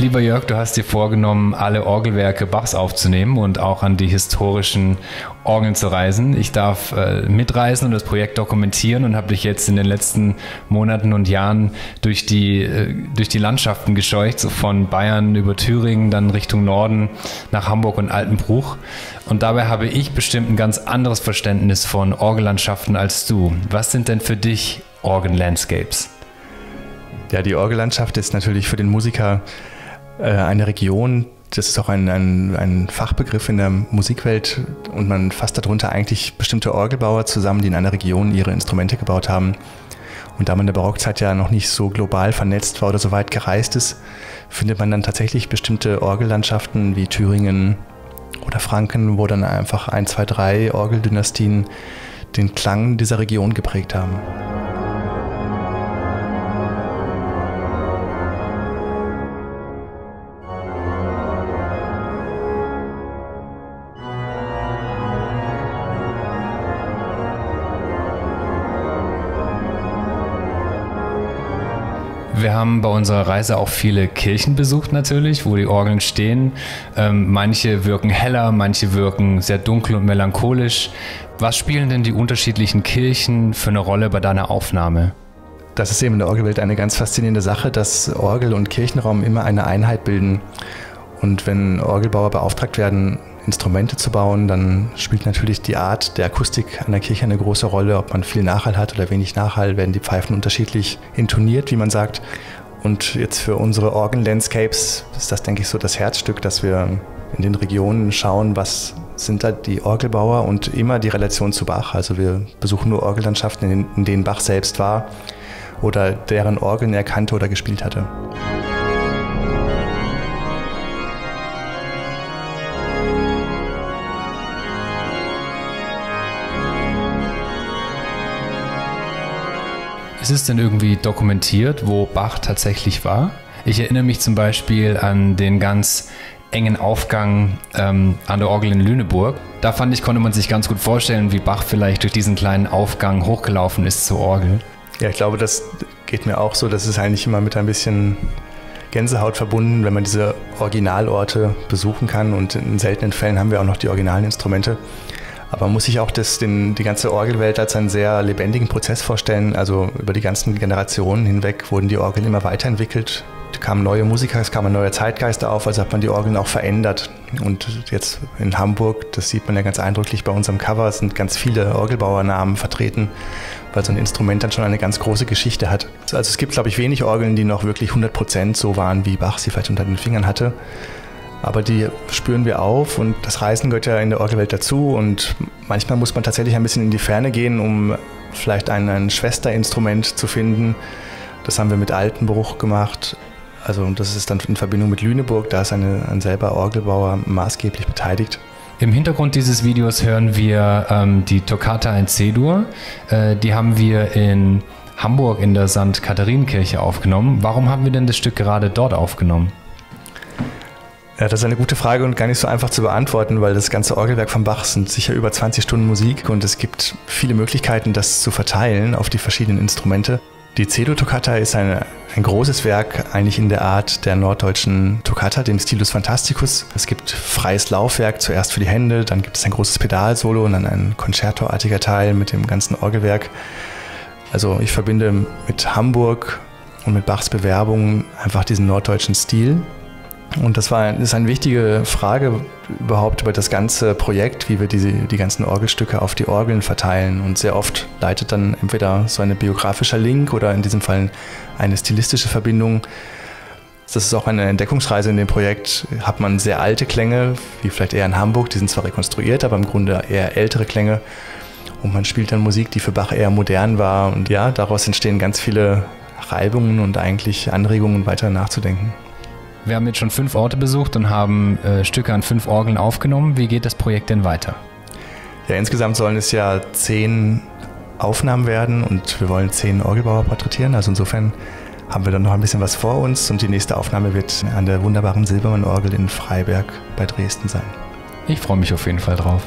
Lieber Jörg, du hast dir vorgenommen, alle Orgelwerke Bachs aufzunehmen und auch an die historischen Orgeln zu reisen. Ich darf mitreisen und das Projekt dokumentieren und habe dich jetzt in den letzten Monaten und Jahren durch die Landschaften gescheucht, so von Bayern über Thüringen, dann Richtung Norden nach Hamburg und Altenbruch. Und dabei habe ich bestimmt ein ganz anderes Verständnis von Orgellandschaften als du. Was sind denn für dich Orgellandscapes? Ja, die Orgellandschaft ist natürlich für den Musiker eine Region, das ist auch ein Fachbegriff in der Musikwelt und man fasst darunter eigentlich bestimmte Orgelbauer zusammen, die in einer Region ihre Instrumente gebaut haben. Und da man in der Barockzeit ja noch nicht so global vernetzt war oder so weit gereist ist, findet man dann tatsächlich bestimmte Orgellandschaften wie Thüringen oder Franken, wo dann einfach 1, 2, 3 Orgeldynastien den Klang dieser Region geprägt haben. Wir haben bei unserer Reise auch viele Kirchen besucht natürlich, wo die Orgeln stehen. Manche wirken heller, manche wirken sehr dunkel und melancholisch. Was spielen denn die unterschiedlichen Kirchen für eine Rolle bei deiner Aufnahme? Das ist eben in der Orgelwelt eine ganz faszinierende Sache, dass Orgel und Kirchenraum immer eine Einheit bilden. Und wenn Orgelbauer beauftragt werden, Instrumente zu bauen, dann spielt natürlich die Art der Akustik einer Kirche eine große Rolle. Ob man viel Nachhall hat oder wenig Nachhall, werden die Pfeifen unterschiedlich intoniert, wie man sagt. Und jetzt für unsere Orgellandscapes ist das, denke ich, so das Herzstück, dass wir in den Regionen schauen, was sind da die Orgelbauer und immer die Relation zu Bach. Also wir besuchen nur Orgellandschaften, in denen Bach selbst war oder deren Orgeln er kannte oder gespielt hatte. Ist es denn irgendwie dokumentiert, wo Bach tatsächlich war? Ich erinnere mich zum Beispiel an den ganz engen Aufgang an der Orgel in Lüneburg. Da fand ich, konnte man sich ganz gut vorstellen, wie Bach vielleicht durch diesen kleinen Aufgang hochgelaufen ist zur Orgel. Ja, ich glaube, das geht mir auch so. Das ist eigentlich immer mit ein bisschen Gänsehaut verbunden, wenn man diese Originalorte besuchen kann. Und in seltenen Fällen haben wir auch noch die originalen Instrumente. Aber man muss sich auch die ganze Orgelwelt als einen sehr lebendigen Prozess vorstellen. Also über die ganzen Generationen hinweg wurden die Orgeln immer weiterentwickelt. Da kamen neue Musiker, es kamen neue Zeitgeister auf, also hat man die Orgeln auch verändert. Und jetzt in Hamburg, das sieht man ja ganz eindrücklich bei unserem Cover, sind ganz viele Orgelbauernamen vertreten, weil so ein Instrument dann schon eine ganz große Geschichte hat. Also es gibt, glaube ich, wenig Orgeln, die noch wirklich 100% so waren, wie Bach sie vielleicht unter den Fingern hatte. Aber die spüren wir auf und das Reisen gehört ja in der Orgelwelt dazu und manchmal muss man tatsächlich ein bisschen in die Ferne gehen, um vielleicht ein Schwesterinstrument zu finden. Das haben wir mit Altenbruch gemacht. Also das ist dann in Verbindung mit Lüneburg, da ist ein selber Orgelbauer maßgeblich beteiligt. Im Hintergrund dieses Videos hören wir die Toccata in C-Dur. Die haben wir in Hamburg in der St. Katharinenkirche aufgenommen. Warum haben wir denn das Stück gerade dort aufgenommen? Ja, das ist eine gute Frage und gar nicht so einfach zu beantworten, weil das ganze Orgelwerk von Bach sind sicher über 20 Stunden Musik und es gibt viele Möglichkeiten, das zu verteilen auf die verschiedenen Instrumente. Die C-Dur-Toccata ist ein großes Werk, eigentlich in der Art der norddeutschen Toccata, dem Stilus Fantasticus. Es gibt freies Laufwerk, zuerst für die Hände, dann gibt es ein großes Pedalsolo und dann ein konzertoartiger Teil mit dem ganzen Orgelwerk. Also ich verbinde mit Hamburg und mit Bachs Bewerbung einfach diesen norddeutschen Stil. Und das ist eine wichtige Frage überhaupt über das ganze Projekt, wie wir die ganzen Orgelstücke auf die Orgeln verteilen. Und sehr oft leitet dann entweder so ein biografischer Link oder in diesem Fall eine stilistische Verbindung. Das ist auch eine Entdeckungsreise in dem Projekt. Hat man sehr alte Klänge, wie vielleicht eher in Hamburg, die sind zwar rekonstruiert, aber im Grunde eher ältere Klänge. Und man spielt dann Musik, die für Bach eher modern war. Und ja, daraus entstehen ganz viele Reibungen und eigentlich Anregungen, weiter nachzudenken. Wir haben jetzt schon 5 Orte besucht und haben Stücke an 5 Orgeln aufgenommen. Wie geht das Projekt denn weiter? Ja, insgesamt sollen es ja 10 Aufnahmen werden und wir wollen 10 Orgelbauer porträtieren. Also insofern haben wir dann noch ein bisschen was vor uns und die nächste Aufnahme wird an der wunderbaren Silbermann-Orgel in Freiberg bei Dresden sein. Ich freue mich auf jeden Fall drauf.